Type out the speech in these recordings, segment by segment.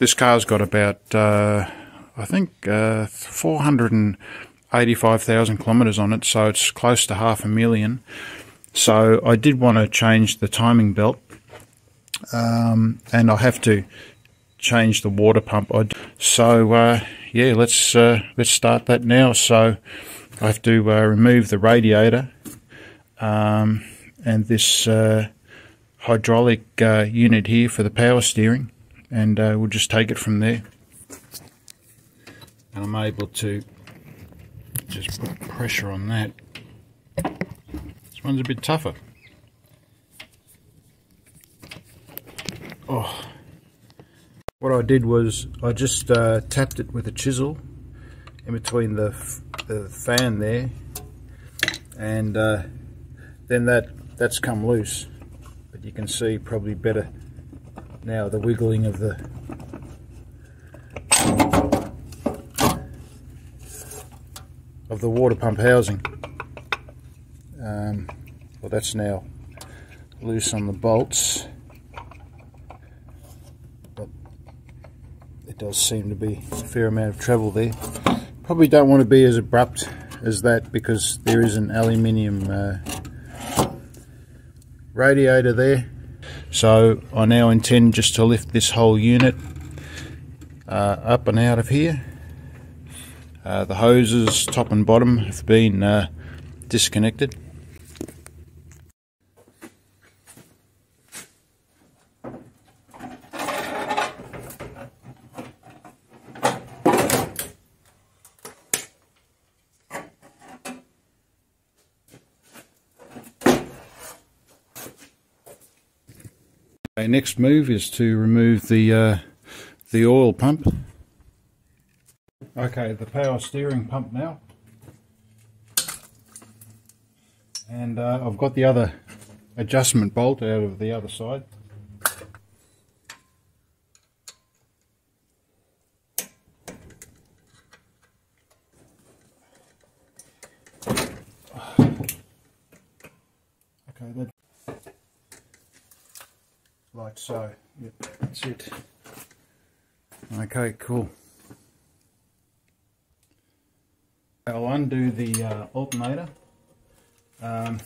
This car's got about, I think, 485,000 kilometres on it, so it's close to 500,000. So I did want to change the timing belt, and I have to change the water pump. So yeah, let's start that now. So I have to remove the radiator and this hydraulic unit here for the power steering, and we'll just take it from there. And I'm able to just put pressure on that. This one's a bit tougher. Oh, what I did was I just tapped it with a chisel in between the fan there, and then that's come loose. But you can see probably better now the wiggling of the. Of the water pump housing. Well, that's now loose on the bolts, but it does seem to be a fair amount of travel there. Probably don't want to be as abrupt as that, because there is an aluminium radiator there. So I now intend just to lift this whole unit up and out of here. The hoses, top and bottom, have been disconnected. Okay, next move is to remove the oil pump. Okay, the power steering pump now, and I've got the other adjustment bolt out of the other side. Okay, that, like so. Yep, that's it. Okay, cool. I'll undo the alternator. There's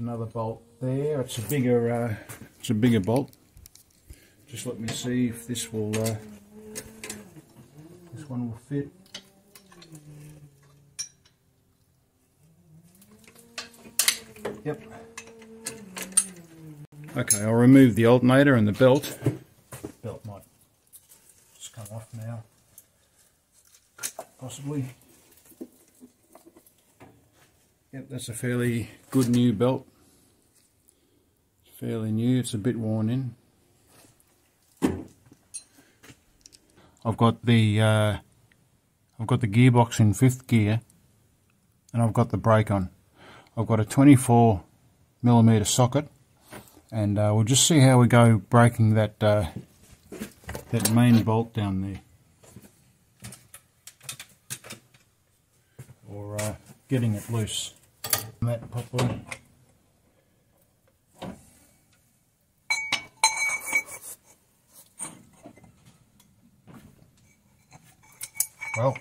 another bolt there. It's a bigger, bolt. Just let me see if this will, this one will fit. Yep. Okay, I'll remove the alternator and the belt. The belt might just come off now, possibly. Yep, that's a fairly good new belt. It's fairly new, it's a bit worn in. I've got the gearbox in 5th gear, and I've got the brake on. I've got a 24mm socket. And we'll just see how we go breaking that that main bolt down there, or getting it loose. That properly. Well,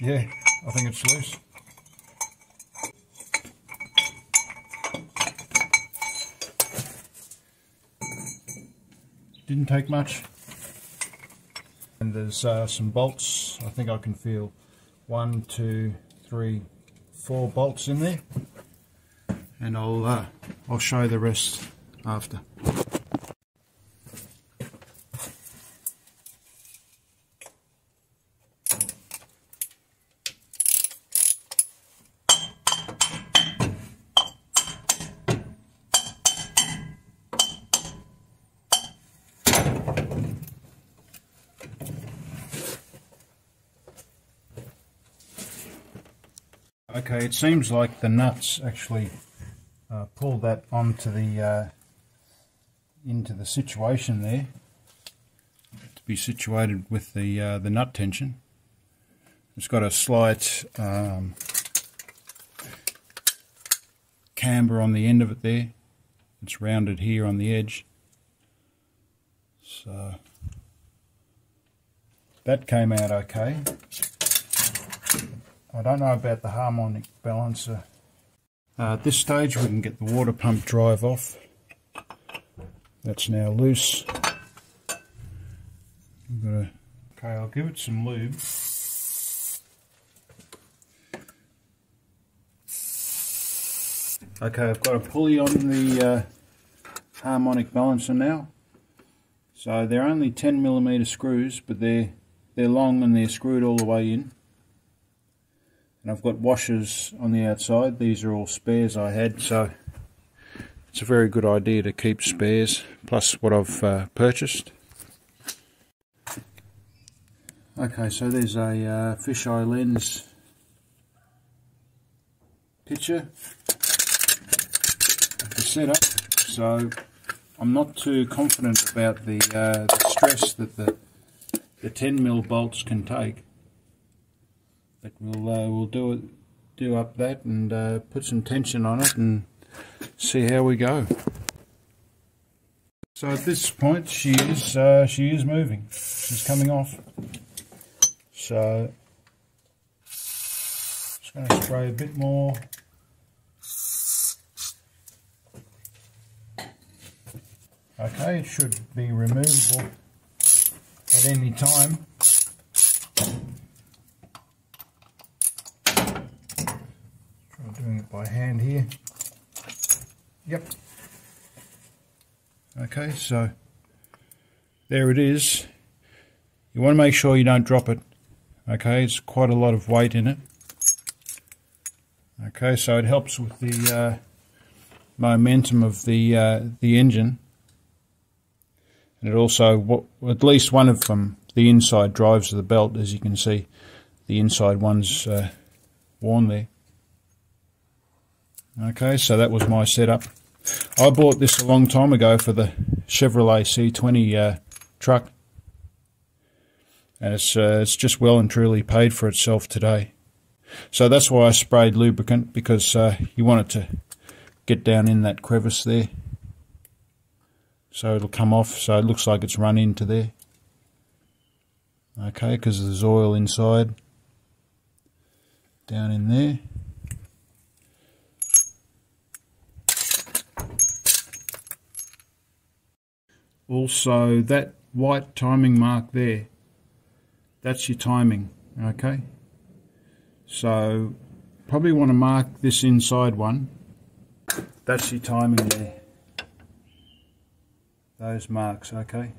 yeah, I think it's loose. Didn't take much. And there's some bolts. I think I can feel 4 bolts in there, and I'll show the rest after. Okay, it seems like the nuts actually pull that onto the into the situation there, to be situated with the nut tension. It's got a slight camber on the end of it there. It's rounded here on the edge. So that came out okay. I don't know about the harmonic balancer. At this stage we can get the water pump drive off. That's now loose. Okay, I'll give it some lube. Okay, I've got a pulley on the harmonic balancer now. So they're only 10mm screws, but they're long and they're screwed all the way in. And I've got washers on the outside. These are all spares I had, so it's a very good idea to keep spares, plus what I've purchased. Okay, so there's a fisheye lens picture of the setup. So I'm not too confident about the stress that the 10mm bolts can take. But we'll do up that and put some tension on it and see how we go. So at this point she is moving. She's coming off. So just going to spray a bit more. Okay, it should be removable at any time. Doing it by hand here. Yep. Okay, so there it is. You want to make sure you don't drop it. Okay, it's quite a lot of weight in it. Okay, so it helps with the momentum of the engine, and it also, at least one of them, the inside drives of the belt, as you can see, the inside one's worn there. Okay, so that was my setup. I bought this a long time ago for the Chevrolet C20 truck, and it's just well and truly paid for itself today. So that's why I sprayed lubricant, because you want it to get down in that crevice there, so it'll come off. So it looks like it's run into there. Okay, because there's oil inside, down in there. Also, that white timing mark there, that's your timing, okay? So, probably want to mark this inside one. That's your timing there. Those marks, okay?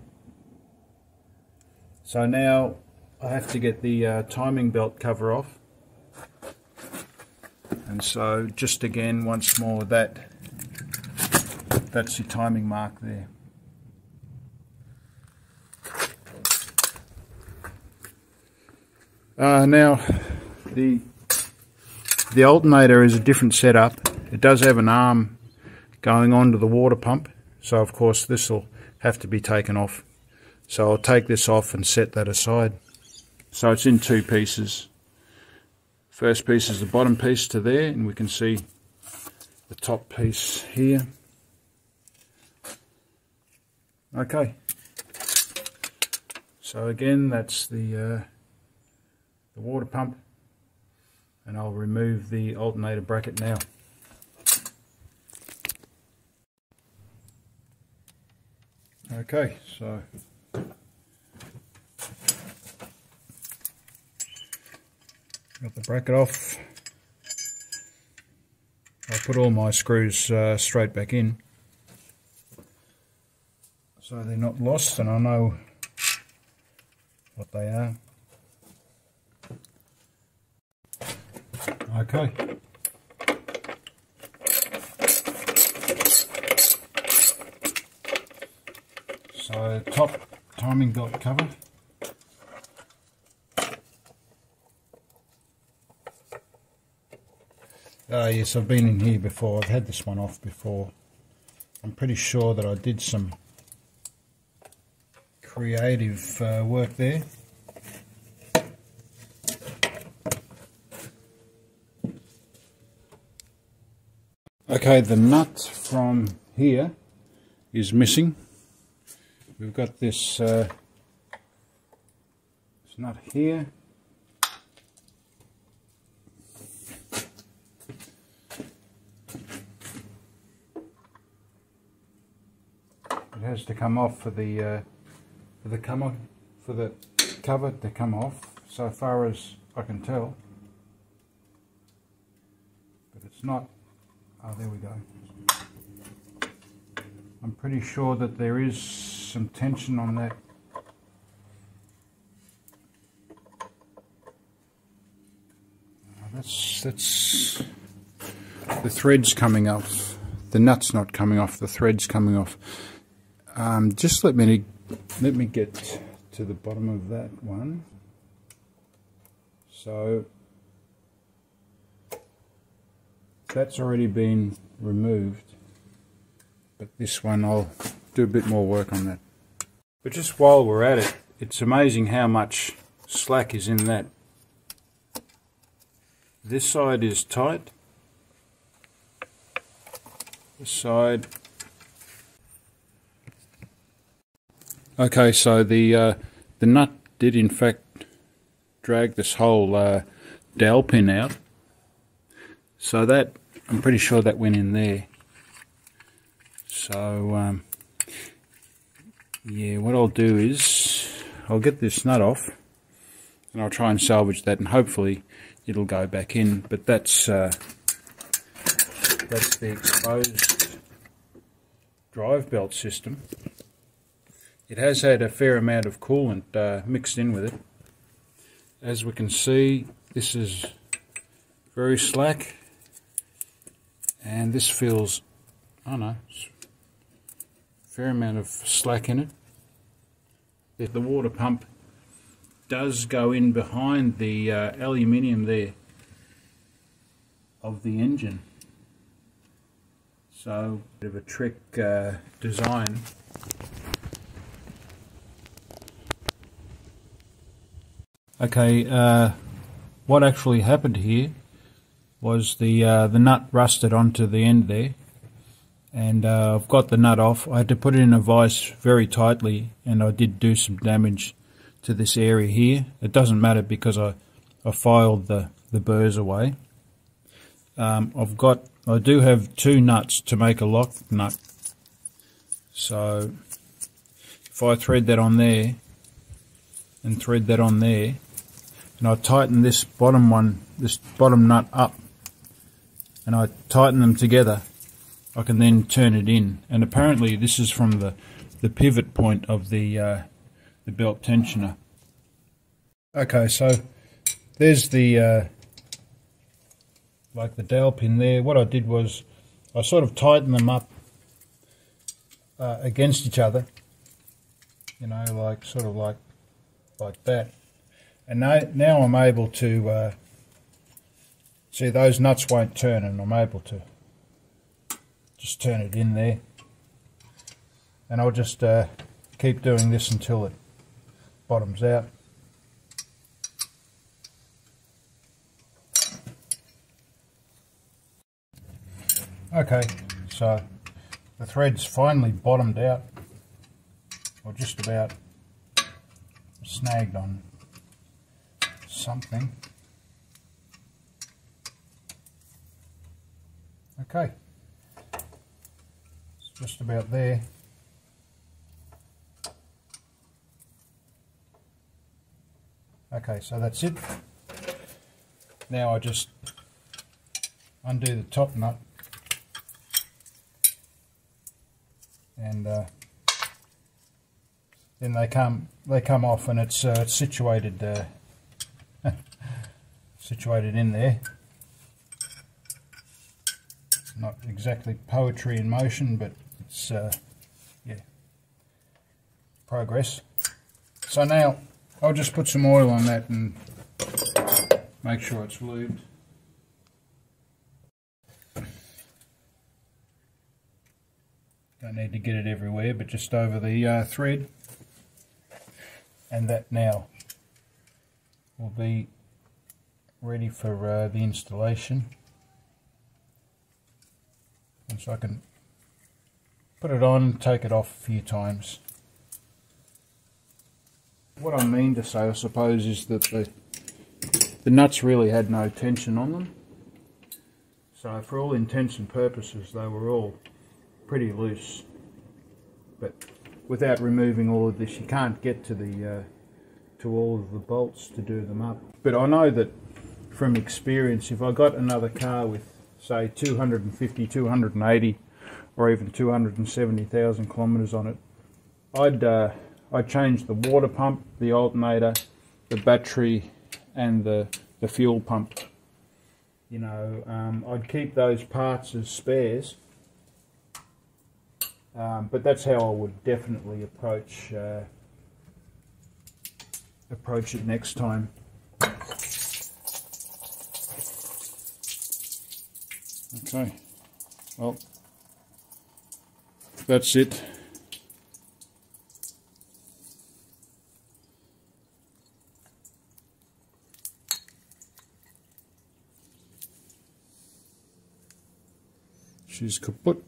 So now, I have to get the timing belt cover off. And so, just again, once more, that's your timing mark there. Now, the alternator is a different setup. It does have an arm going on to the water pump, so of course this will have to be taken off. So I'll take this off and set that aside. So it's in two pieces. First piece is the bottom piece to there, and we can see the top piece here. Okay. So again, that's the water pump, and I'll remove the alternator bracket now. Okay, so got the bracket off. I'll put all my screws straight back in so they're not lost and I know what they are. Okay. So top timing belt cover. Yes, I've been in here before. I've had this one off before. I'm pretty sure that I did some creative work there. Okay, the nut from here is missing. We've got this, it's not here. It has to come off for the cover to come off, so far as I can tell. But it's not. Oh, there we go. I'm pretty sure that there is some tension on that. That's the thread's coming off. The nut's not coming off. The thread's coming off. Just let me get to the bottom of that one. So that's already been removed, but this one I'll do a bit more work on that. But just while we're at it, it's amazing how much slack is in that. This side is tight, this side. Okay, so the nut did in fact drag this whole dowel pin out, so that, I'm pretty sure that went in there. So yeah, what I'll do is I'll get this nut off and I'll try and salvage that, and hopefully it'll go back in. But that's the exposed drive belt system. It has had a fair amount of coolant mixed in with it. As we can see, this is very slack, and this feels, I don't know, a fair amount of slack in it. The water pump does go in behind the aluminium there of the engine. So, a bit of a trick design. Okay, what actually happened here was the nut rusted onto the end there, and I've got the nut off. I had to put it in a vise very tightly, and I did do some damage to this area here. It doesn't matter because I filed the burrs away. I do have two nuts to make a lock nut, so if I thread that on there and thread that on there, and I tighten this bottom one, this bottom nut up, and I tighten them together, I can then turn it in. And apparently this is from the pivot point of the belt tensioner. Okay, so there's the like the dowel pin there. What I did was I sort of tightened them up against each other, you know, like sort of like that. And now I'm able to see those nuts won't turn, and I'm able to just turn it in there. And I'll just keep doing this until it bottoms out. Okay, so the thread's finally bottomed out, or just about snagged on something. Okay, it's just about there. Okay, so that's it. Now I just undo the top nut and then they come off, and it's situated situated in there. It's not exactly poetry in motion, but it's yeah, progress. So now I'll just put some oil on that and make sure it's lubed. Don't need to get it everywhere, but just over the thread. And that now will be ready for the installation. and so I can put it on and take it off a few times. What I mean to say, I suppose, is that the nuts really had no tension on them, so for all intents and purposes they were all pretty loose. But without removing all of this, you can't get to the to all of the bolts to do them up. But I know that from experience, if I got another car with say 250, 280 or even 270,000 kilometers on it, I'd change the water pump, the alternator, the battery and the fuel pump. You know, I'd keep those parts as spares. But that's how I would definitely approach it next time. Okay, well, that's it. She's kaput.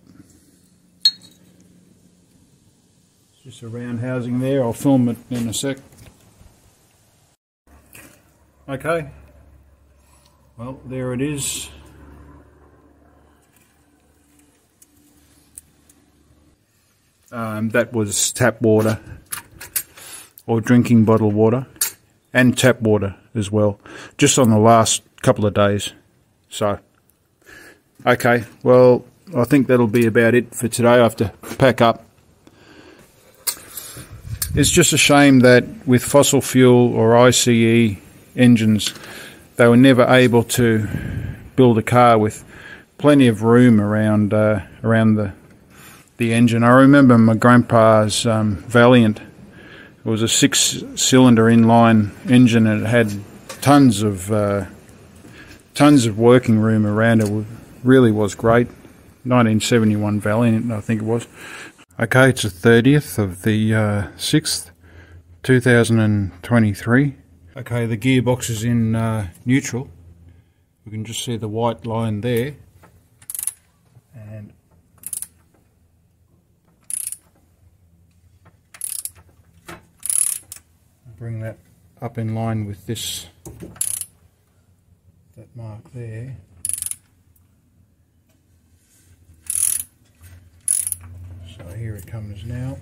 Just a round housing there. I'll film it in a sec. Okay, well, there it is. That was tap water, or drinking bottle water, and tap water as well, just on the last couple of days. So, okay, well, I think that'll be about it for today. I have to pack up. It's just a shame that with fossil fuel or ICE engines, they were never able to build a car with plenty of room around around the engine. I remember my grandpa's Valiant. It was a 6-cylinder inline engine, and it had tons of working room around it. It really was great. 1971 Valiant, I think it was. Okay, it's the 30th of the 6th, 2023. Okay, the gearbox is in neutral. We can just see the white line there. And bring that up in line with this, that mark there. So here it comes now.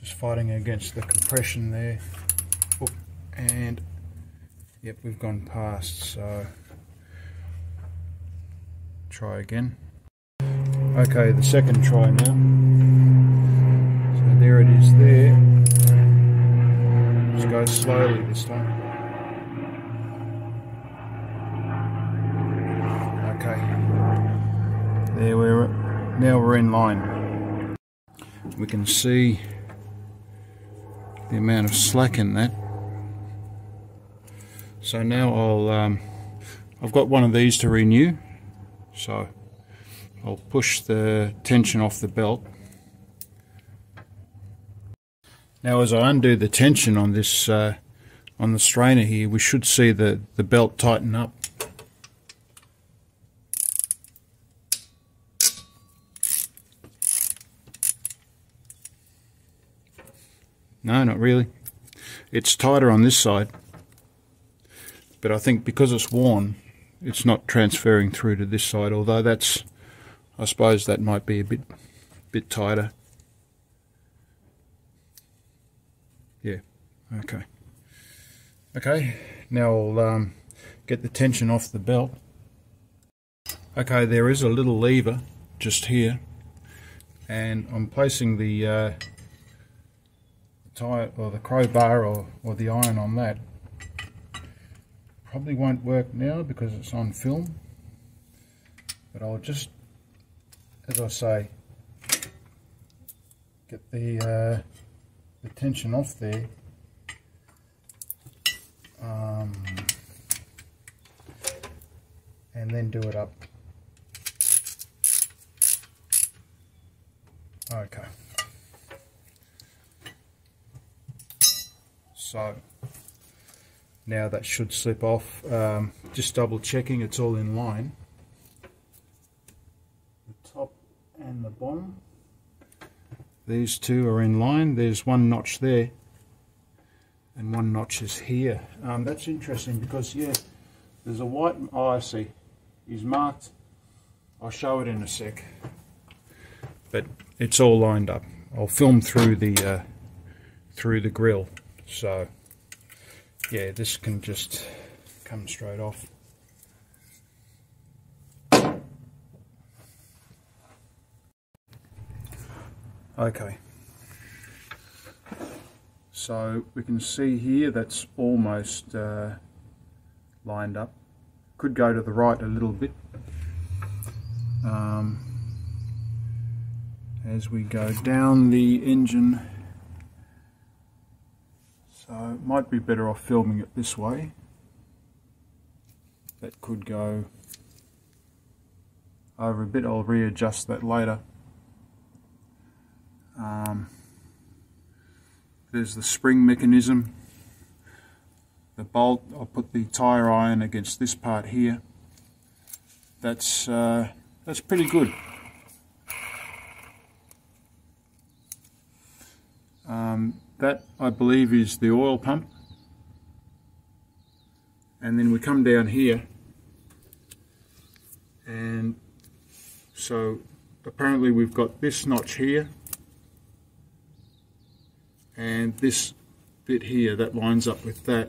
Just fighting against the compression there. Oh, and yep, we've gone past, so try again. Okay, the second try now. So there it is there. Just go slowly this time. There we're at. Now we're in line. We can see the amount of slack in that. So now I've got one of these to renew, so I'll push the tension off the belt. Now as I undo the tension on this on the strainer here, we should see the belt tighten up. No, not really. It's tighter on this side, but I think because it's worn, it's not transferring through to this side, although that's, I suppose that might be a bit tighter. Yeah, okay. Okay, now I'll get the tension off the belt. Okay, there is a little lever just here, and I'm placing the or the crowbar or the iron on that. Probably won't work now because it's on film, but I'll just, as I say, get the tension off there. And then do it up. Okay. So now that should slip off. Just double checking it's all in line. and the bottom. These two are in line. There's one notch there and one notch is here. That's interesting because, yeah, there's a white, oh, I see, is marked. I'll show it in a sec, but it's all lined up. I'll film through the grill, so yeah, this can just come straight off. Okay, so we can see here that's almost lined up. Could go to the right a little bit as we go down the engine, so it might be better off filming it this way. That could go over a bit. I'll readjust that later. There's the spring mechanism, the bolt. I'll put the tire iron against this part here. That's pretty good. That I believe is the oil pump, and then we come down here, and so apparently we've got this notch here and this bit here that lines up with that.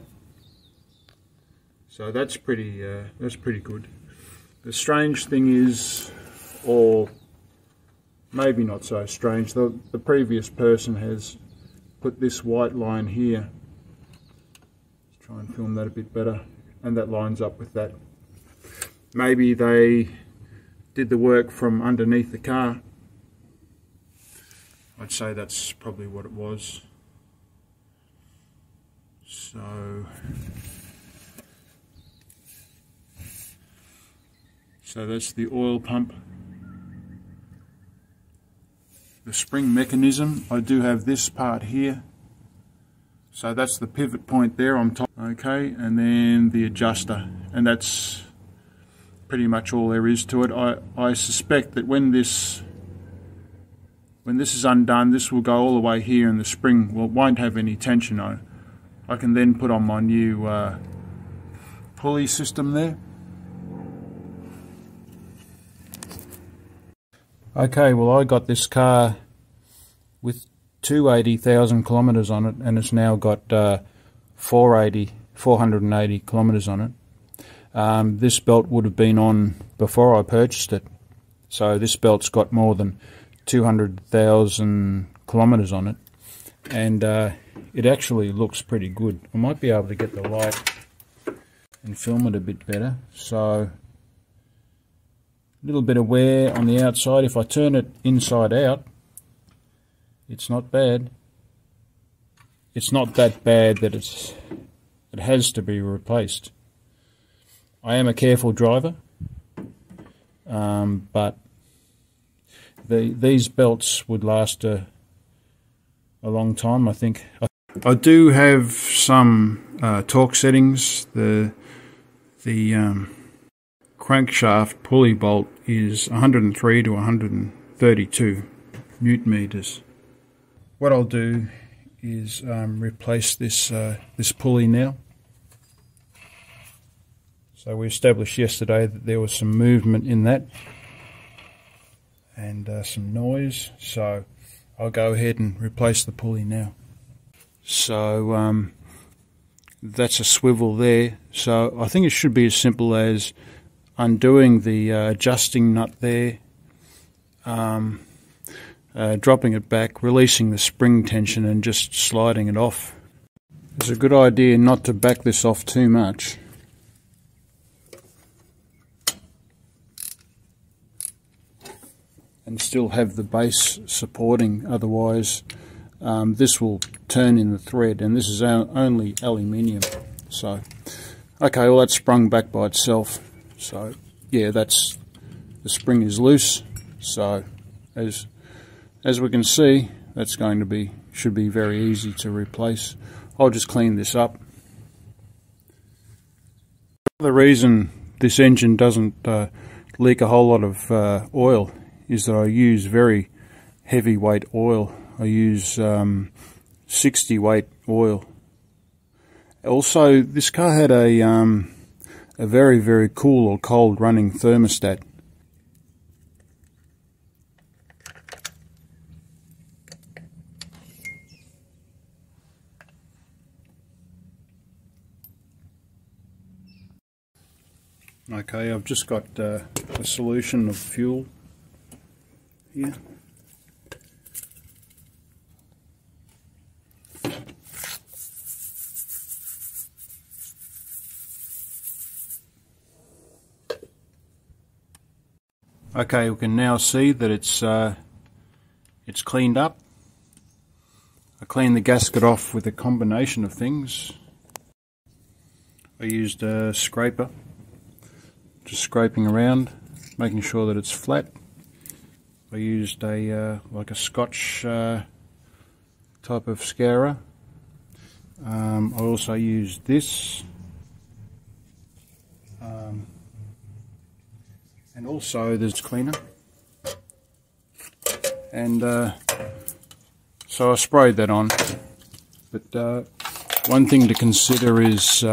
So that's pretty good. The strange thing is, or maybe not so strange, the previous person has put this white line here. Let's try and film that a bit better, and that lines up with that. Maybe they did the work from underneath the car. I'd say that's probably what it was. So that's the oil pump. The spring mechanism, I do have this part here, so that's the pivot point there on top. Okay, and then the adjuster, and that's pretty much all there is to it. I suspect that when this is undone, this will go all the way here, and the spring won't have any tension on it. I can then put on my new pulley system there. Okay, well, I got this car with 280,000 kilometres on it, and it's now got 480 kilometres on it. This belt would have been on before I purchased it, so this belt's got more than 200,000 kilometres on it, and it actually looks pretty good. I might be able to get the light and film it a bit better. So a little bit of wear on the outside. If I turn it inside out, it's not bad. It's not that bad that it has to be replaced. I am a careful driver, but these belts would last a long time, I think. I do have some torque settings. The crankshaft pulley bolt is 103 to 132 newton meters. What I'll do is replace this pulley now. So we established yesterday that there was some movement in that and some noise, so I'll go ahead and replace the pulley now. So that's a swivel there, so I think it should be as simple as undoing the adjusting nut there, dropping it back, releasing the spring tension and just sliding it off. It's a good idea not to back this off too much. And still have the base supporting, otherwise this will turn in the thread, and this is only aluminium. So okay, well, that's sprung back by itself. So yeah, that's, the spring is loose, so as we can see, that's going to be, should be very easy to replace. I'll just clean this up. The reason this engine doesn't leak a whole lot of oil is that I use very heavyweight oil. I use 60 weight oil. Also, this car had a very, very cool or cold running thermostat. Okay, I've just got a solution of fuel here. Okay, we can now see that it's cleaned up. I cleaned the gasket off with a combination of things. I used a scraper, just scraping around, making sure that it's flat. I used a like a Scotch type of scourer. I also used this. And also there's cleaner, and so I sprayed that on. But one thing to consider is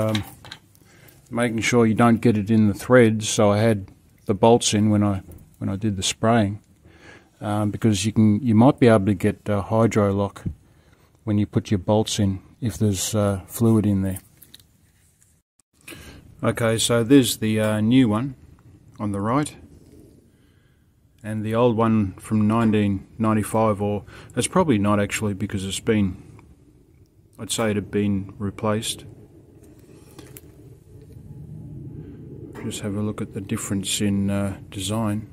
making sure you don't get it in the threads. So I had the bolts in when I did the spraying, because you might be able to get hydro lock when you put your bolts in if there's fluid in there. Okay, so there's the new one on the right, and the old one from 1995, or it's probably not actually, because it's been, I'd say it had been replaced. Just have a look at the difference in design.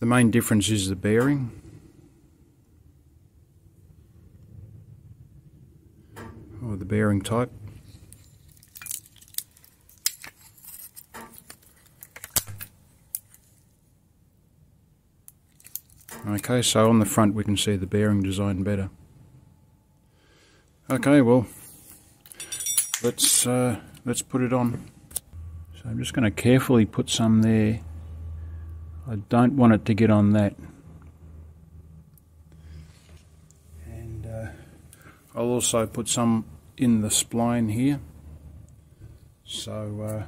The main difference is the bearing. Or the bearing type. Okay, so on the front we can see the bearing design better. Okay, well, let's put it on. So I'm just going to carefully put some there. I don't want it to get on that. And I'll also put some in the spline here, so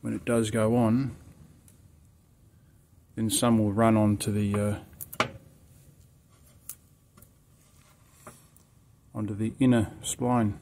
when it does go on, then some will run onto the inner spline.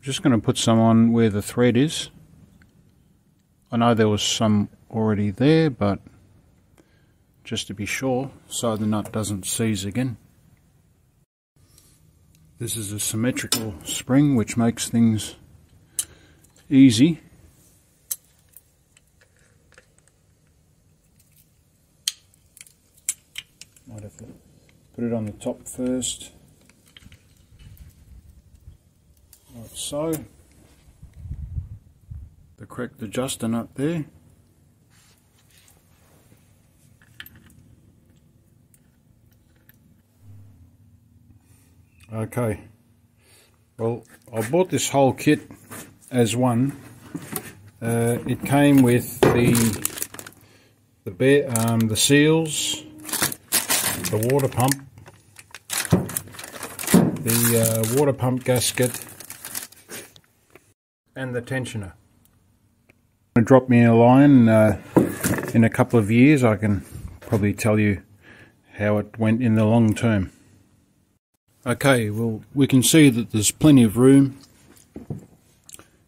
Just going to put some on where the thread is. I know there was some already there, but just to be sure, so the nut doesn't seize again. This is a symmetrical spring, which makes things easy. Might have to put it on the top first. Like so, the correct adjuster nut there, okay. Well, I bought this whole kit as one. It came with the seals, the water pump, the water pump gasket, and the tensioner. Drop me a line in a couple of years. I can probably tell you how it went in the long term. Okay, well, we can see that there's plenty of room.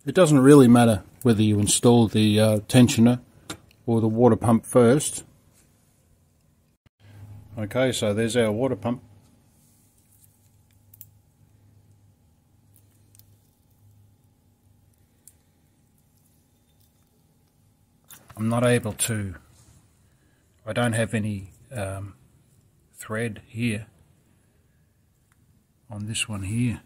It doesn't really matter whether you install the tensioner or the water pump first. Okay, so there's our water pump. I'm not able to, I don't have any thread here on this one here.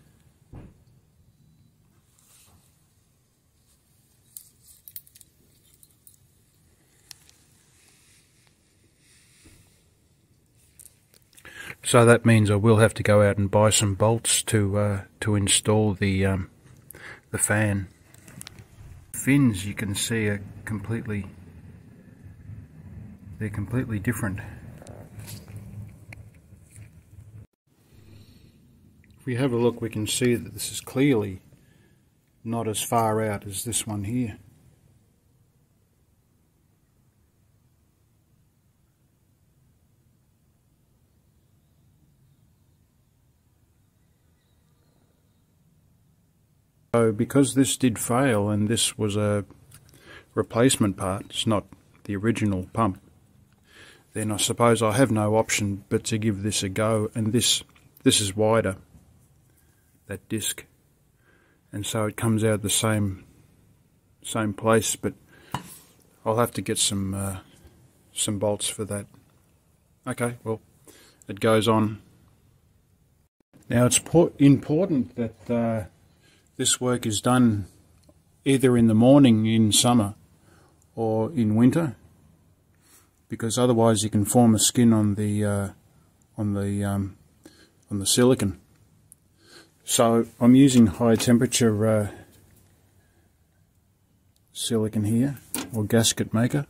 So that means I will have to go out and buy some bolts to install the fan. Fins, you can see, are completely different. If we have a look, we can see that this is clearly not as far out as this one here. So because this did fail and this was a replacement part, it's not the original pump, then I suppose I have no option but to give this a go. And this is wider, that disc, and so it comes out the same place, but I'll have to get some bolts for that. Okay, well, it goes on. Now it's important that this work is done either in the morning in summer or in winter, because otherwise you can form a skin on the silicon. So I'm using high temperature silicon here, or gasket maker.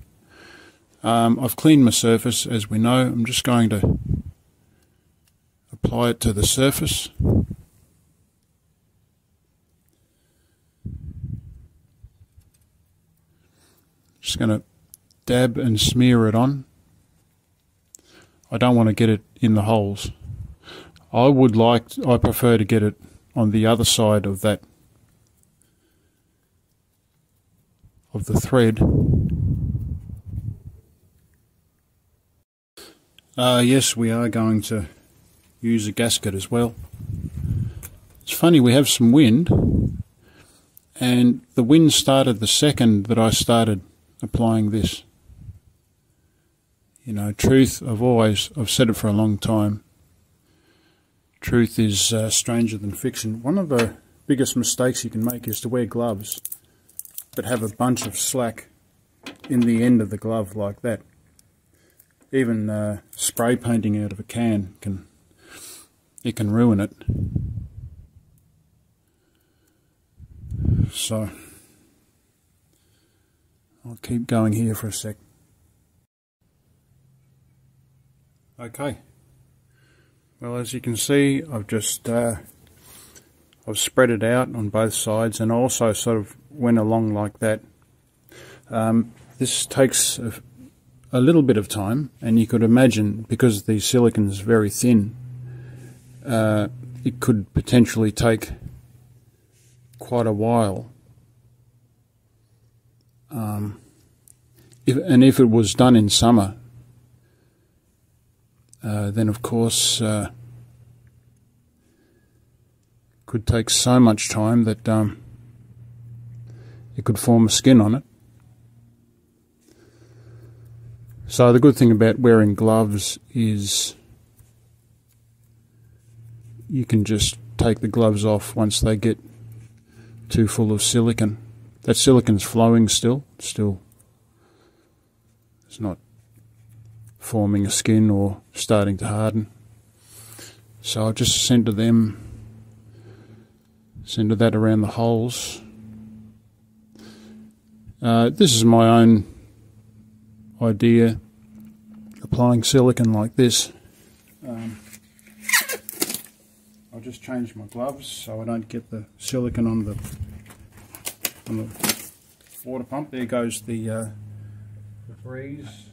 I've cleaned my surface, as we know. I'm just going to apply it to the surface. Just going to dab and smear it on. I don't want to get it in the holes. I prefer to get it on the other side of that, of the thread. Yes, we are going to use a gasket as well. It's funny, we have some wind, and the wind started the second that I started applying this. You know, truth, I've said it for a long time, truth is stranger than fiction. One of the biggest mistakes you can make is to wear gloves but have a bunch of slack in the end of the glove like that. Even spray painting out of a can can ruin it. So I'll keep going here for a sec. Okay. Well, as you can see, I've just I've spread it out on both sides, and also sort of went along like that. This takes a little bit of time, and you could imagine, because the silicon is very thin, it could potentially take quite a while. If it was done in summer, then of course could take so much time that it could form a skin on it. So the good thing about wearing gloves is you can just take the gloves off once they get too full of silicon. That silicon's flowing still. It's not forming a skin or starting to harden. So I'll just center that around the holes. This is my own idea, applying silicon like this. I'll just change my gloves so I don't get the silicon on the water pump. There goes the breeze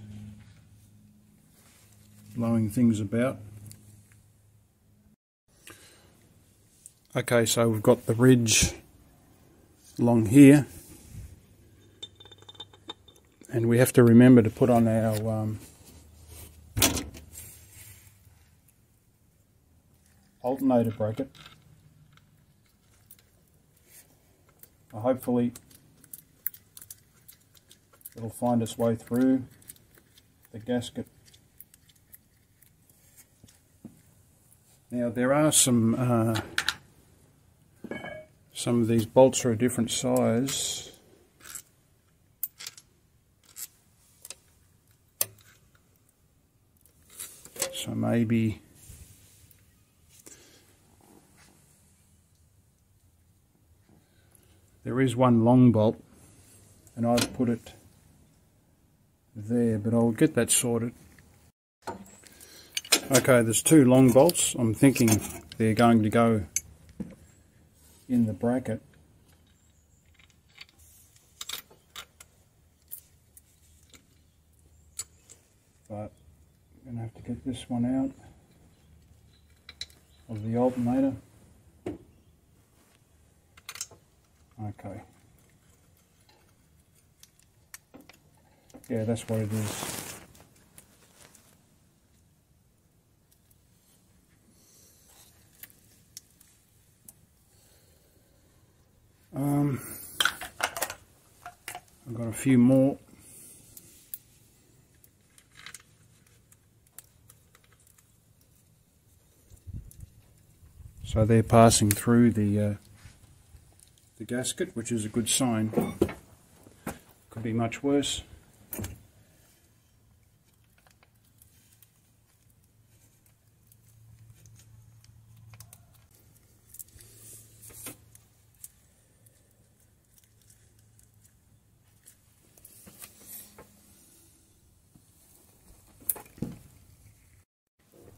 blowing things about. Okay, so we've got the ridge along here, and we have to remember to put on our alternator bracket. Hopefully it'll find its way through the gasket. Now there are some of these bolts are a different size. So maybe there is one long bolt and I've put it there, but I'll get that sorted. Okay, there's two long bolts. I'm thinking they're going to go in the bracket. But I'm going to have to get this one out of the alternator. Okay. Yeah, that's what it is. I've got a few more. So they're passing through the gasket, which is a good sign. Could be much worse.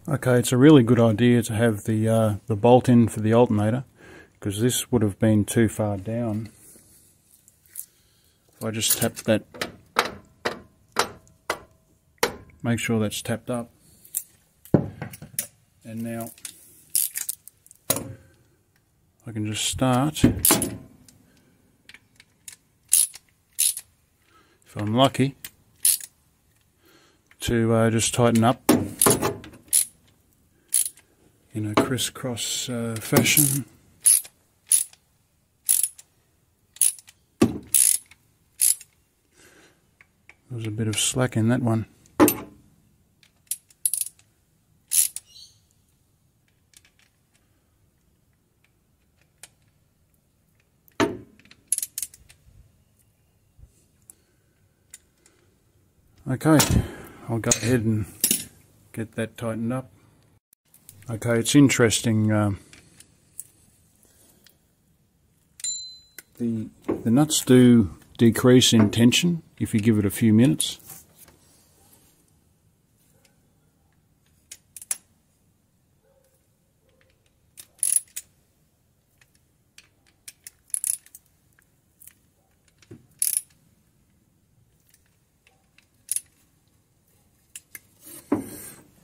Okay, it's a really good idea to have the bolt in for the alternator, because this would have been too far down. If I just tap that, make sure that's tapped up. And now I can just start. If I'm lucky, to just tighten up in a crisscross fashion. There was a bit of slack in that one. Okay, I'll go ahead and get that tightened up. Okay, it's interesting, the nuts do decrease in tension if you give it a few minutes.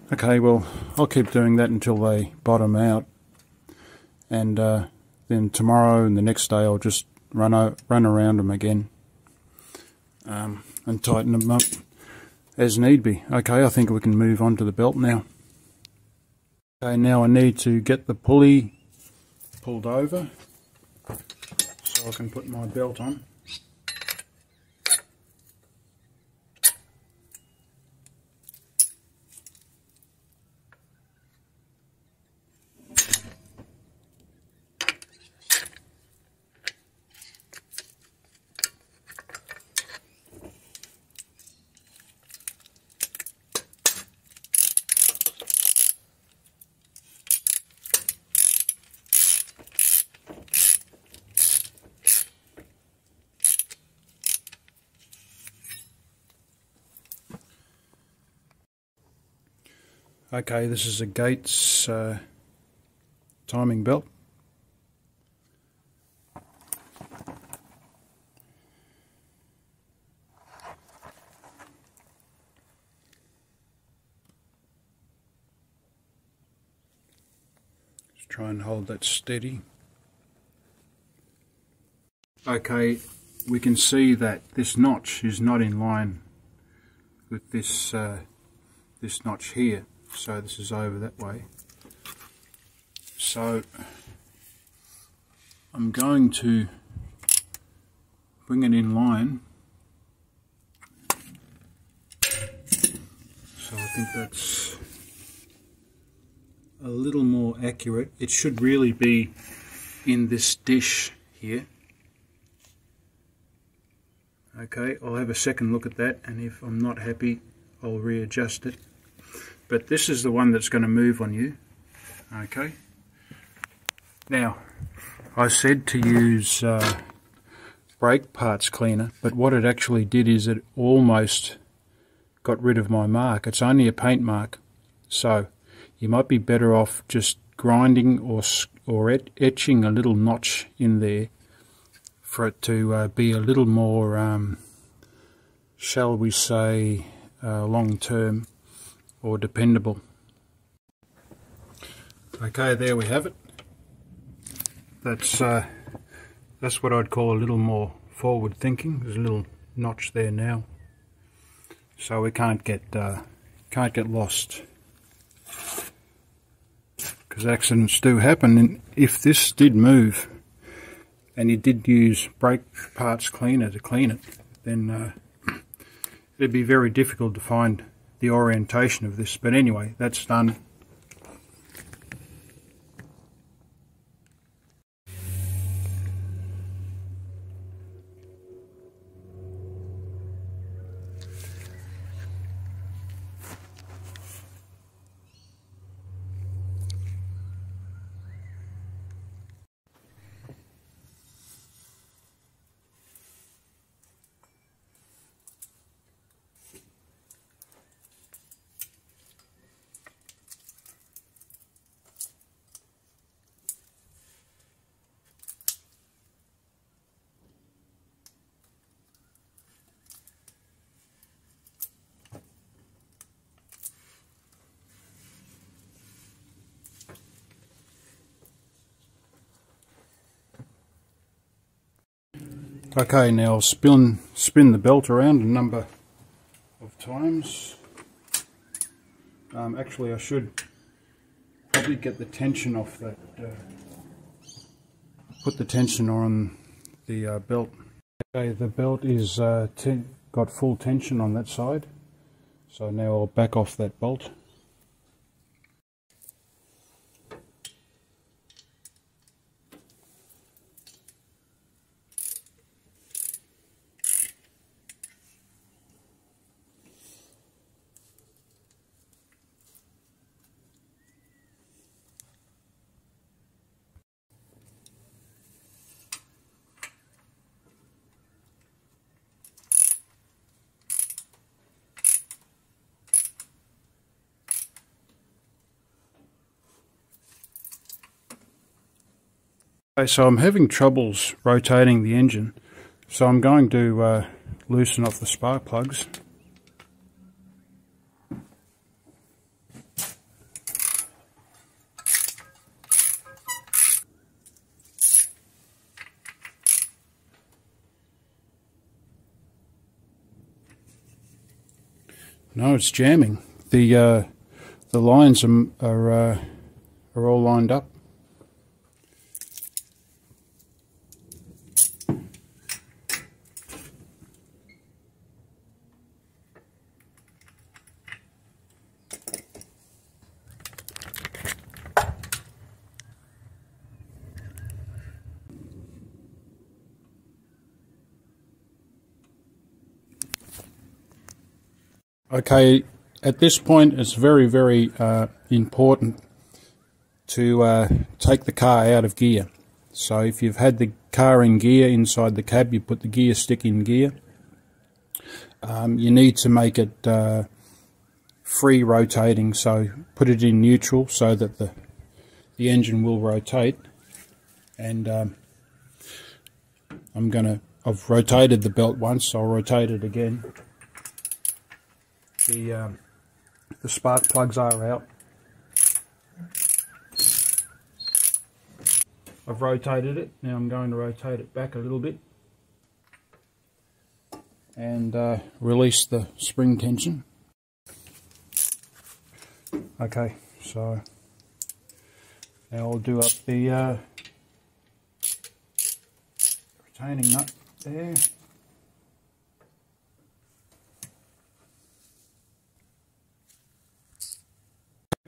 Okay, well, I'll keep doing that until they bottom out, and then tomorrow and the next day I'll just run around them again and tighten them up as need be. Okay, I think we can move on to the belt now. Okay, now I need to get the pulley pulled over so I can put my belt on. Okay, this is a Gates timing belt. Just try and hold that steady. Okay, we can see that this notch is not in line with this this notch here. So this is over that way. So I'm going to bring it in line think that's a little more accurate. It should really be in this dish here. Okay, I'll have a second look at that, and if I'm not happy, I'll readjust it. But this is the one that's going to move on you. Okay. Now, I said to use brake parts cleaner, but what it actually did is it almost got rid of my mark. It's only a paint mark, so you might be better off just grinding or etching a little notch in there for it to be a little more, shall we say, long-term or dependable. Okay, there we have it. That's what I'd call a little more forward thinking. There's a little notch there now, so we can't get lost, because accidents do happen. And if this did move, and you did use brake parts cleaner to clean it, then it'd be very difficult to find the orientation of this. But anyway, that's done. Okay, now I'll spin the belt around a number of times. Actually, I should probably get the tension off that. Put the tension on the belt. Okay, the belt is got full tension on that side, so now I'll back off that bolt. Okay, so I'm having troubles rotating the engine, so I'm going to loosen off the spark plugs. No, it's jamming. The lines are all lined up. Okay, at this point it's very, very important to take the car out of gear. So if you've had the car in gear inside the cab, you put the gear stick in gear. You need to make it free rotating, so put it in neutral so that the engine will rotate. And I've rotated the belt once, so I'll rotate it again. The spark plugs are out. I've rotated it. Now I'm going to rotate it back a little bit and release the spring tension. Okay, so now I'll do up the retaining nut there.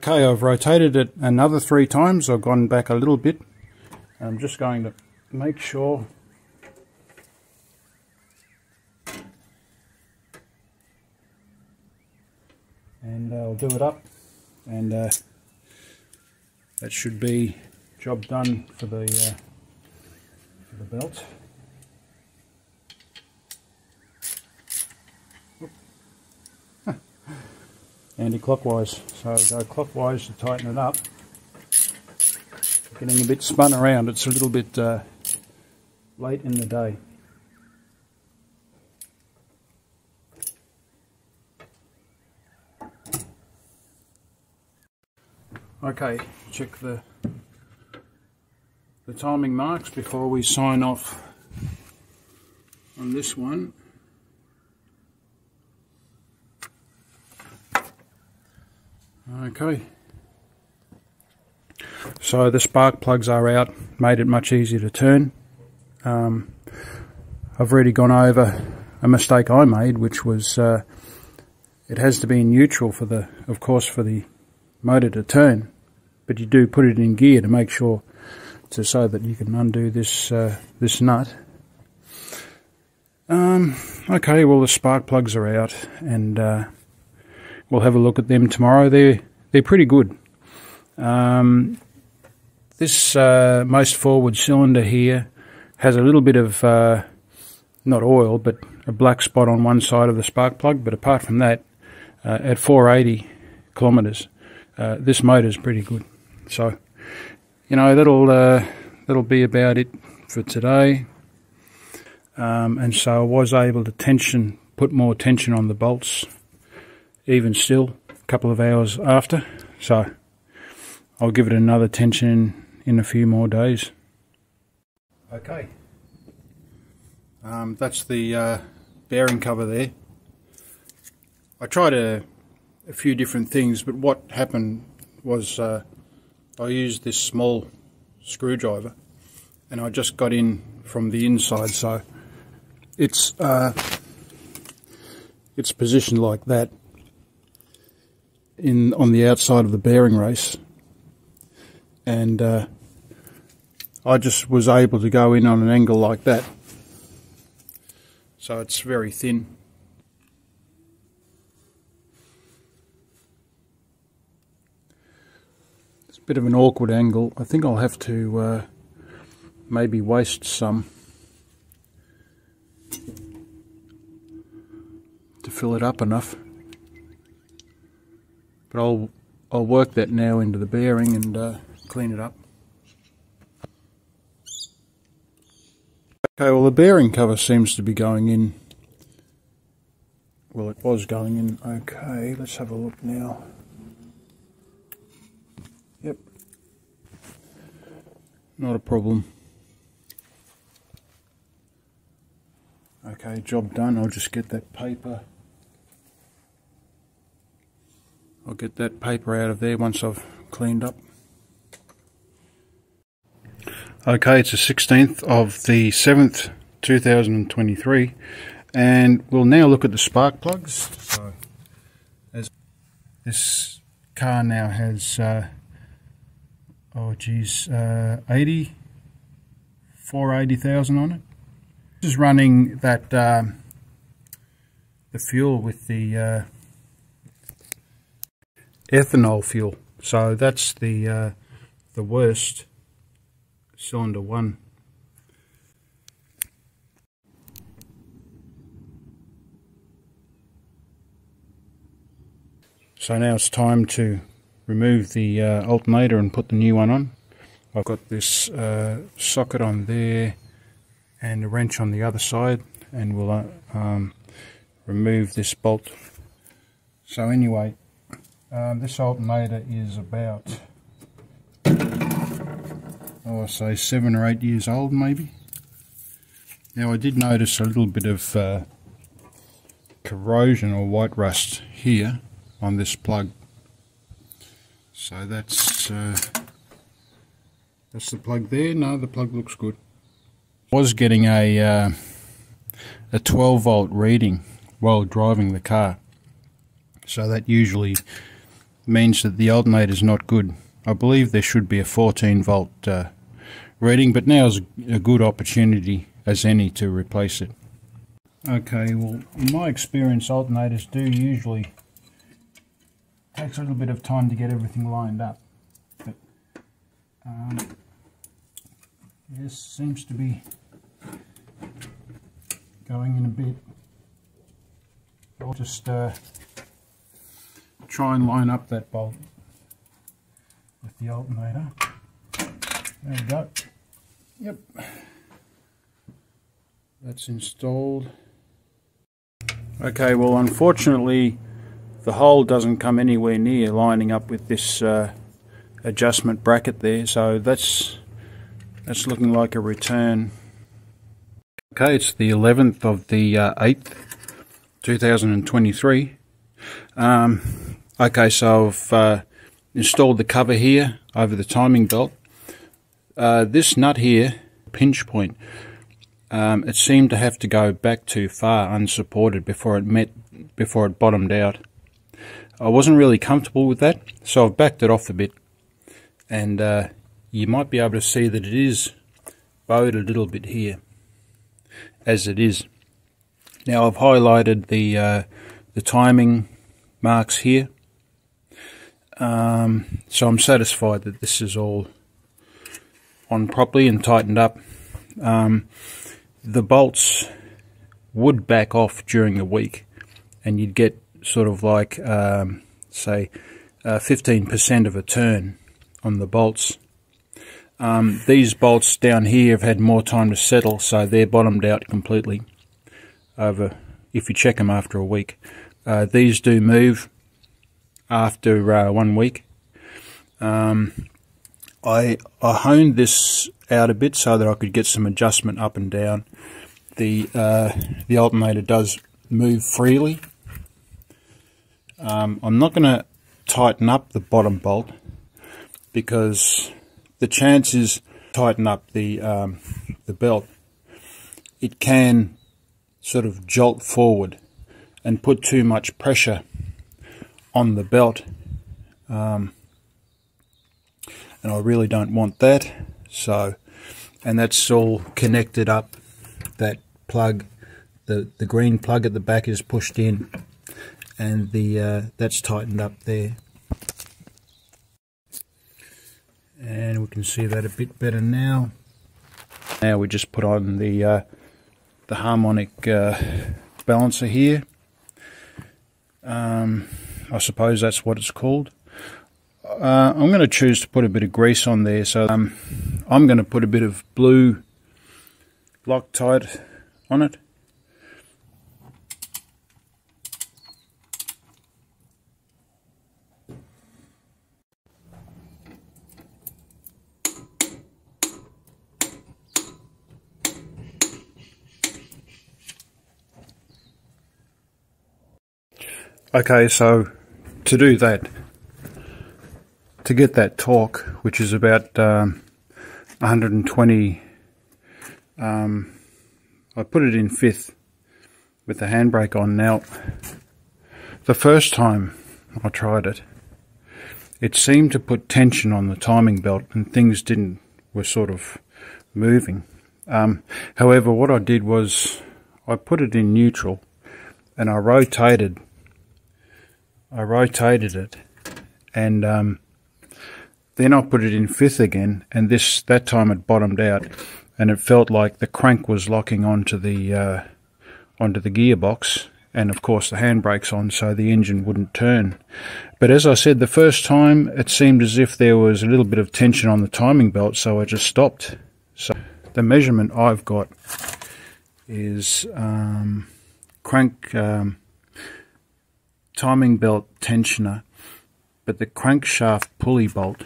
Okay, I've rotated it another 3 times. I've gone back a little bit. I'm just going to make sure and I'll do it up, and that should be job done for the belt. Anti-clockwise, so go clockwise to tighten it up. Getting a bit spun around, it's a little bit late in the day. Okay, check the timing marks before we sign off on this one. Okay, so the spark plugs are out, made it much easier to turn. I've already gone over a mistake I made, which was it has to be in neutral of course for the motor to turn, but you do put it in gear to make sure so that you can undo this this nut. Okay, well, the spark plugs are out, and we'll have a look at them tomorrow. They're pretty good. This most forward cylinder here has a little bit of not oil, but a black spot on one side of the spark plug. But apart from that, at 480 kilometres, this motor's pretty good. So, you know, that'll be about it for today. And so I was able to put more tension on the bolts, even still, a couple of hours after, so I'll give it another tension in a few more days. Okay, that's the bearing cover there. I tried a few different things, but what happened was I used this small screwdriver and I just got in from the inside, so it's positioned like that on the outside of the bearing race, and I just was able to go in on an angle like that, so it's very thin. It's a bit of an awkward angle. I think I'll have to maybe waste some to fill it up enough. But I'll work that now into the bearing and clean it up. Okay, well, the bearing cover seems to be going in. Well, it was going in. Okay, let's have a look now. Yep. Not a problem. Okay, job done. I'll just get that paper. I'll get that paper out of there once I've cleaned up. Okay, it's the 16th of the 7th, 2023, and we'll now look at the spark plugs. So, as this car now has, 480,000 on it. This is running that the fuel with the ethanol fuel, so that's the worst, cylinder 1. So now it's time to remove the alternator and put the new one on. I've got this socket on there and a wrench on the other side, and we'll remove this bolt. So anyway, this alternator is about, I say, 7 or 8 years old maybe. Now I did notice a little bit of corrosion or white rust here on this plug. So that's the plug there. No, the plug looks good. I was getting a 12 volt reading while driving the car, so that usually means that the alternator is not good. I believe there should be a 14 volt reading, but now is a good opportunity as any to replace it. Okay, well, in my experience, alternators do usually takes a little bit of time to get everything lined up, but this seems to be going in a bit. I'll just try and line up that bolt with the alternator. There we go. Yep, that's installed. Okay, well, unfortunately the hole doesn't come anywhere near lining up with this adjustment bracket there, so that's looking like a return. Okay, it's the 11th of the 8th, 2023. Okay, so I've installed the cover here over the timing belt. This nut here, pinch point, it seemed to have to go back too far unsupported before it bottomed out. I wasn't really comfortable with that, so I've backed it off a bit, and you might be able to see that it is bowed a little bit here, as it is. Now I've highlighted the timing marks here, so I'm satisfied that this is all on properly and tightened up. The bolts would back off during the week, and you'd get sort of like, say, 15% of a turn on the bolts. These bolts down here have had more time to settle, so they're bottomed out completely over, if you check them after a week. These do move after 1 week. I honed this out a bit so that I could get some adjustment up and down. The alternator does move freely. I'm not going to tighten up the bottom bolt, because the chances tighten up the belt, it can sort of jolt forward and put too much pressure on the belt, and I really don't want that. So, and that's all connected up. That plug, the green plug at the back, is pushed in, and that's tightened up there. And we can see that a bit better now. Now we just put on the harmonic balancer here. I suppose that's what it's called. I'm going to choose to put a bit of grease on there, so I'm going to put a bit of blue Loctite on it. Okay, so to do that, to get that torque, which is about 120, I put it in fifth with the handbrake on. Now, the first time I tried it, it seemed to put tension on the timing belt, and things were sort of moving. However, what I did was I put it in neutral, and I rotated it, and then I put it in fifth again, and that time it bottomed out, and it felt like the crank was locking onto the gearbox, and of course the handbrake's on, so the engine wouldn't turn. But as I said, the first time it seemed as if there was a little bit of tension on the timing belt, so I just stopped. So the measurement I've got is crank. Timing belt tensioner, but the crankshaft pulley bolt,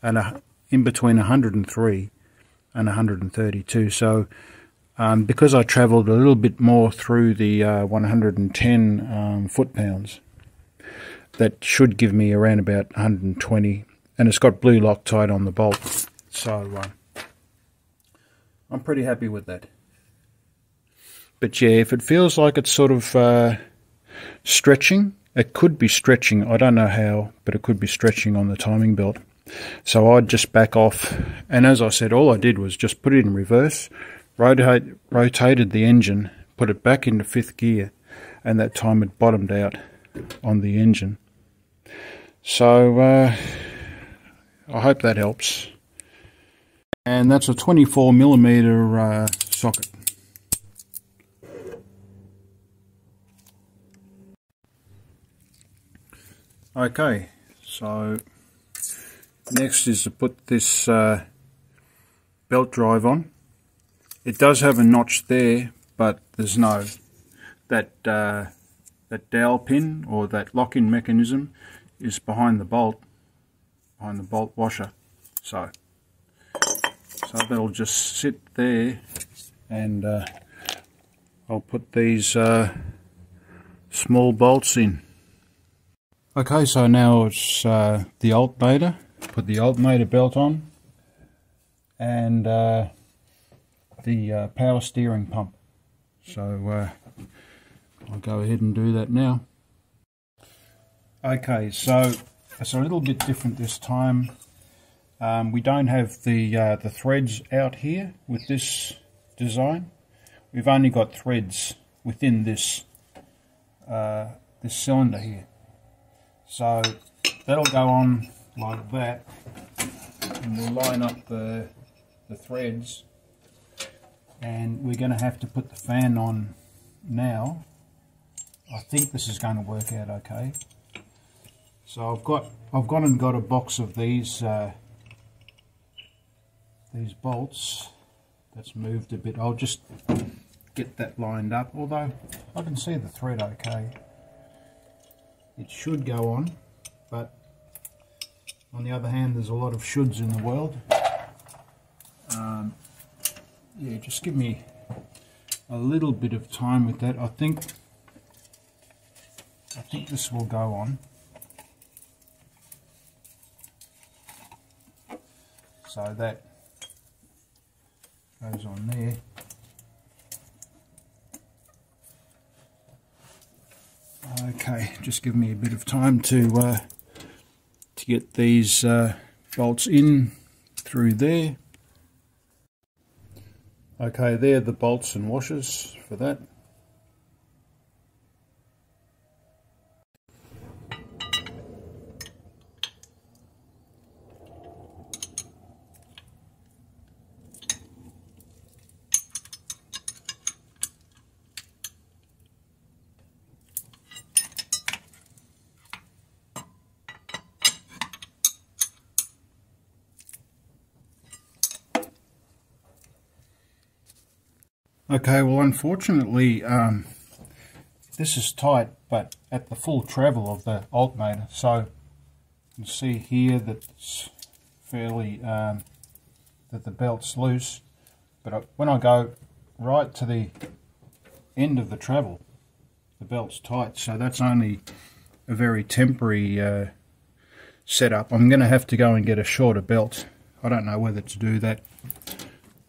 and in between 103 and 132. So because I travelled a little bit more through the 110 foot-pounds, that should give me around about 120, and it's got blue Loctite on the bolt, so I'm pretty happy with that. But yeah, if it feels like it's sort of stretching, It could be stretching, I don't know how, but it could be stretching on the timing belt. So I'd just back off, and as I said, all I did was just put it in reverse, rotated the engine, put it back into fifth gear, and that time it bottomed out on the engine. So I hope that helps. And that's a 24mm socket. Okay, so next is to put this belt drive on. It does have a notch there, but there's no that dowel pin, or that lock-in mechanism, is behind the bolt washer. So they'll just sit there, and I'll put these small bolts in. Okay, so now it's the alternator. Put the alternator belt on, and the power steering pump. So I'll go ahead and do that now. Okay, so it's a little bit different this time. We don't have the threads out here with this design. We've only got threads within this this cylinder here. So that'll go on like that, and we'll line up the threads, and we're going to have to put the fan on now. I think this is going to work out okay. So I've gone and got a box of these bolts that's moved a bit. I'll just get that lined up, although I can see the thread okay. It should go on, but on the other hand, there's a lot of shoulds in the world. Yeah, just give me a little bit of time with that. I think this will go on. So that goes on there. Okay, just give me a bit of time to get these bolts in through there. Okay, there are the bolts and washers for that. Okay, well, unfortunately, this is tight, but at the full travel of the alternator. So you can see here that it's fairly that the belt's loose, but when I go right to the end of the travel, the belt's tight. So that's only a very temporary setup. I'm going to have to go and get a shorter belt. I don't know whether to do that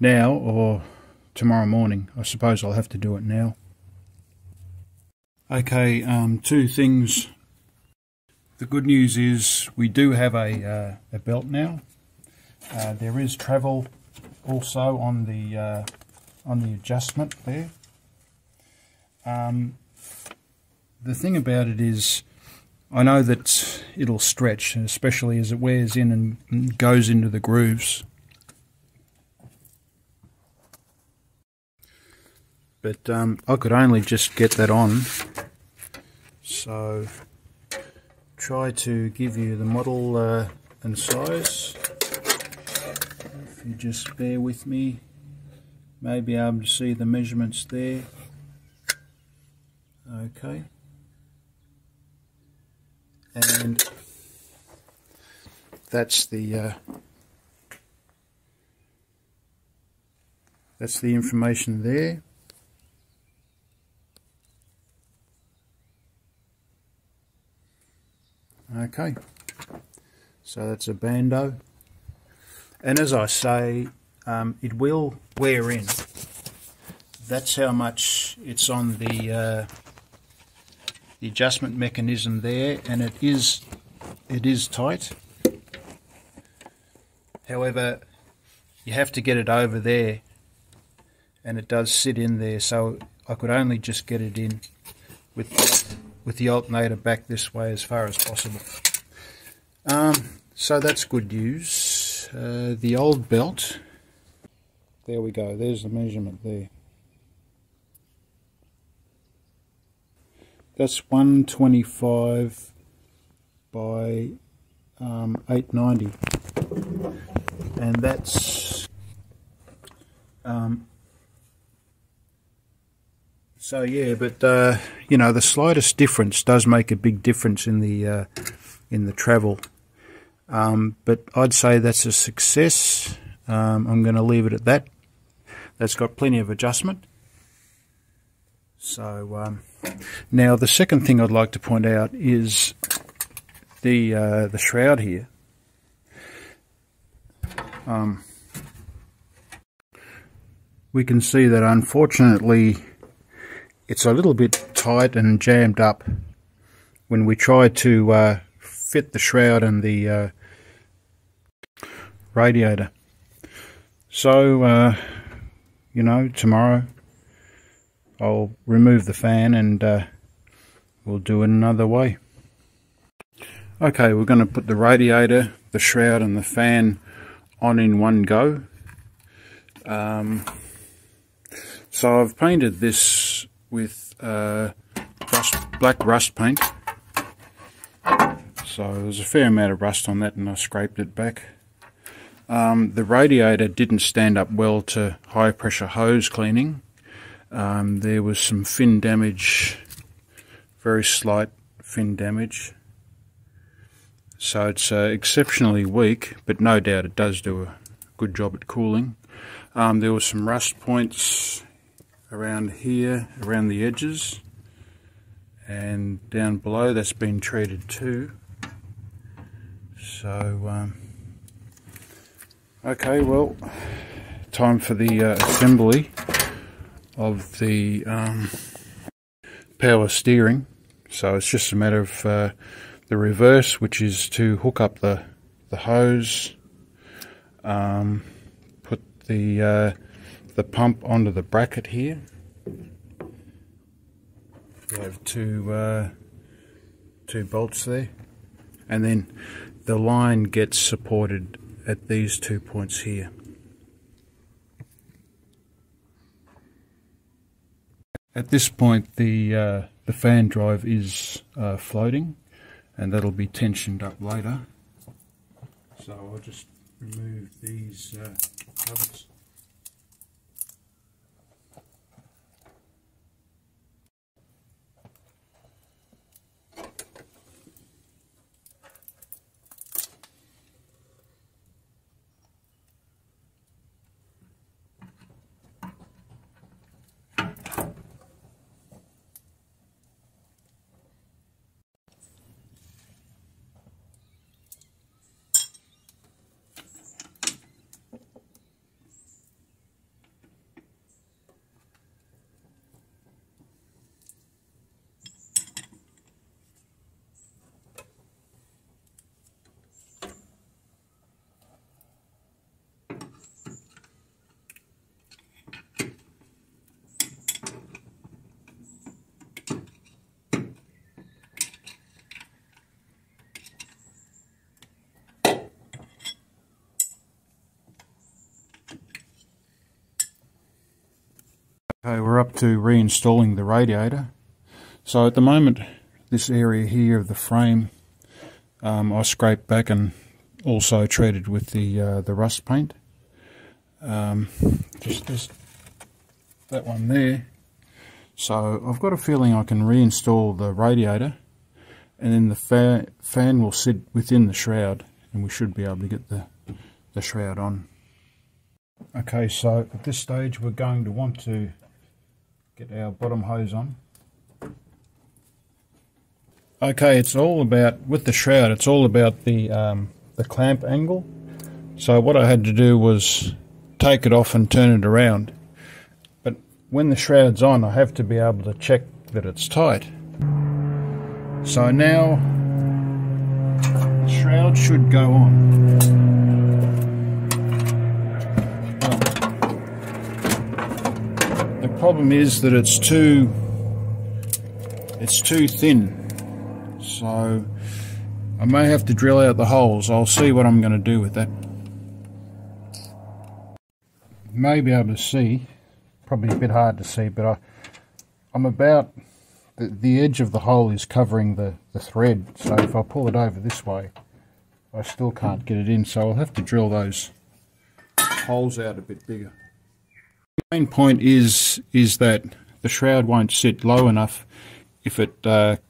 now or tomorrow morning. I suppose I'll have to do it now. Okay, two things. The good news is we do have a belt now. There is travel also on the adjustment there. The thing about it is, I know that it'll stretch, especially as it wears in and goes into the grooves. But I could only just get that on, so try to give you the model and size. If you just bear with me, maybe I'll be able to see the measurements there. Okay, and that's the information there. Okay, so that's a bando, and as I say, it will wear in. That's how much it's on the adjustment mechanism there, and it is tight. However, you have to get it over there, and it does sit in there, so I could only just get it in with the alternator back this way as far as possible. So that's good news. The old belt, there we go, there's the measurement there. That's 125 by 890, and that's so yeah. But you know, the slightest difference does make a big difference in the travel. But I'd say that's a success. I'm going to leave it at that. That's got plenty of adjustment. So now the second thing I'd like to point out is the shroud here. We can see that unfortunately it's a little bit tight and jammed up. When we try to fit the shroud and the radiator, so you know, tomorrow I'll remove the fan and we'll do it another way. Okay, we're going to put the radiator, the shroud and the fan on in one go. So I've painted this with black rust paint. So there's a fair amount of rust on that, and I scraped it back. The radiator didn't stand up well to high pressure hose cleaning. There was some fin damage, very slight fin damage, so it's exceptionally weak, but no doubt it does do a good job at cooling. There were some rust points around here, around the edges, and down below that's been treated too. So okay, well, time for the assembly of the power steering. So it's just a matter of the reverse, which is to hook up the hose, put the pump onto the bracket here. You have two bolts there, and then the line gets supported at these two points here. At this point, the fan drive is floating, and that'll be tensioned up later. So I'll just remove these covers. Okay, we're up to reinstalling the radiator. So at the moment, this area here of the frame, I scraped back and also treated with the rust paint. Just this, that one there. So I've got a feeling I can reinstall the radiator, and then the fan will sit within the shroud, and we should be able to get the shroud on. Okay, so at this stage we're going to want to get our bottom hose on. Okay, it's all about, with the shroud, it's all about the clamp angle. So what I had to do was take it off and turn it around. But when the shroud's on, I have to be able to check that it's tight. So now the shroud should go on. The problem is that it's too thin, so I may have to drill out the holes. I'll see what I'm going to do with that. You may be able to see, probably a bit hard to see, but I'm about, the edge of the hole is covering the thread, so if I pull it over this way I still can't get it in, so I'll have to drill those holes out a bit bigger. The main point is that the shroud won't sit low enough if it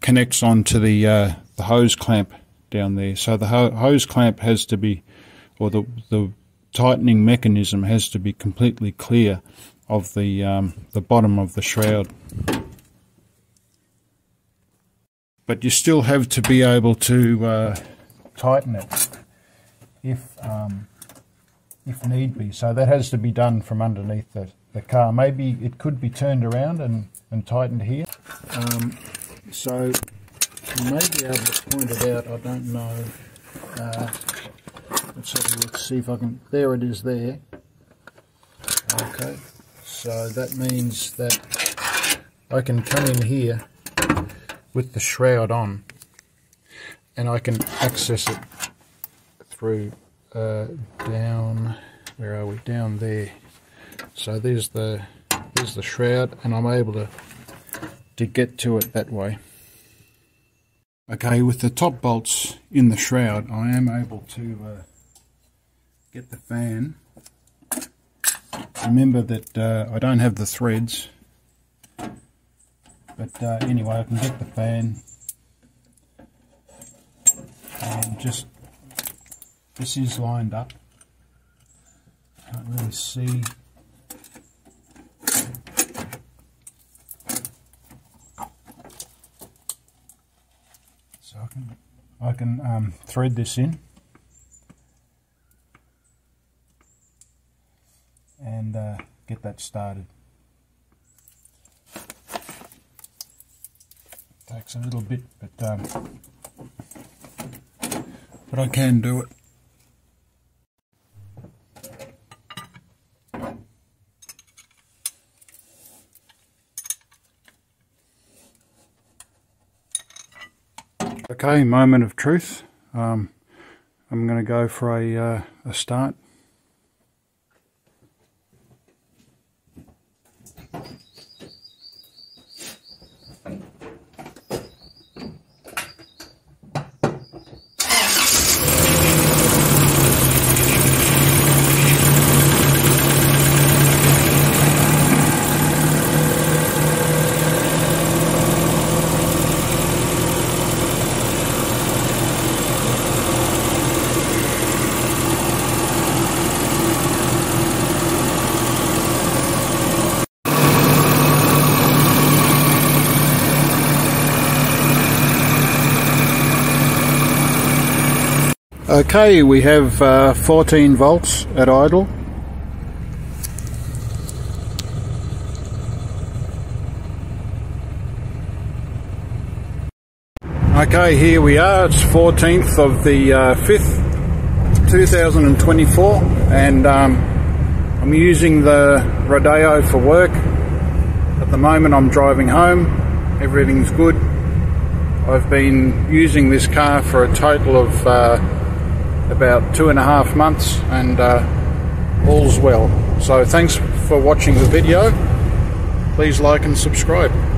connects onto the hose clamp down there. So the hose clamp has to be, or the tightening mechanism has to be completely clear of the bottom of the shroud. But you still have to be able to tighten it if need be. So that has to be done from underneath the car. Maybe it could be turned around and tightened here. So you may be able to point it out, I don't know. Let's have a look, see if I can, there it is there. Okay, so that means that I can come in here with the shroud on and I can access it through down, where are we, down there. So there's the shroud, and I'm able to get to it that way. Okay, with the top bolts in the shroud, I am able to get the fan. Remember that I don't have the threads, but anyway, I can get the fan and just, this is lined up, can't really see. So I can thread this in, and get that started. Takes a little bit, but I can do it. Okay, moment of truth. I'm going to go for a start. Okay, we have 14 volts at idle. Okay, here we are. It's 14th of the 5th, 2024, and I'm using the Rodeo for work. At the moment I'm driving home. Everything's good. I've been using this car for a total of about 2.5 months, and all's well. So thanks for watching the video. Please like and subscribe.